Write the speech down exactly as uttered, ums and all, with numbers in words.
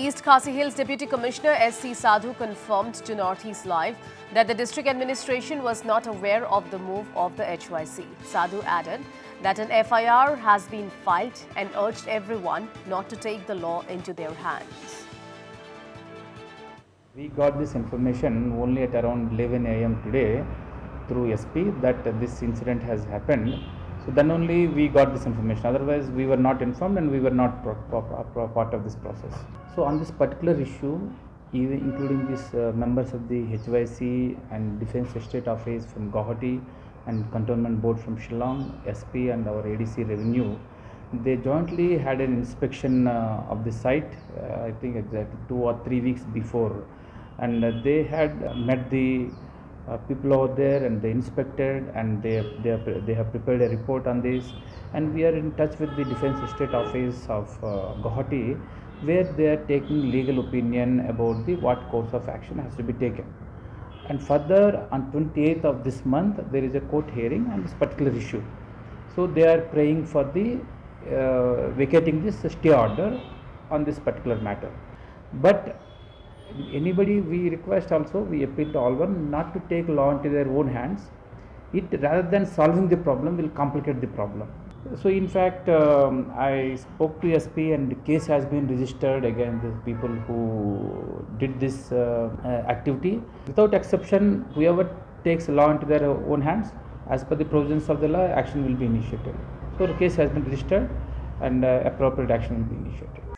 East Khasi Hills Deputy Commissioner S C Sadhu confirmed to Northeast Live that the district administration was not aware of the move of the H Y C. Sadhu added that an F I R has been filed and urged everyone not to take the law into their hands. We got this information only at around eleven A M today through S P that this incident has happened. So then only we got this information, otherwise we were not informed and we were not pro pro pro part of this process. So on this particular issue, even including these uh, members of the H Y C and Defence Estate Office from Guwahati and Cantonment Board from Shillong, S P and our A D C Revenue, they jointly had an inspection uh, of the site, uh, I think exactly two or three weeks before, and uh, they had met the Uh, people over there and they inspected and they they have, they have prepared a report on this, and we are in touch with the Defence Estate Office of uh, Guwahati, where they are taking legal opinion about the what course of action has to be taken. And further, on twenty-eighth of this month there is a court hearing on this particular issue, so they are praying for the uh, vacating this stay order on this particular matter. But anybody, we request also, we appeal to all one not to take law into their own hands. It, rather than solving the problem, will complicate the problem. So in fact, um, I spoke to S P and the case has been registered against the people who did this uh, activity. Without exception, whoever takes law into their own hands, as per the provisions of the law, action will be initiated. So the case has been registered and uh, appropriate action will be initiated.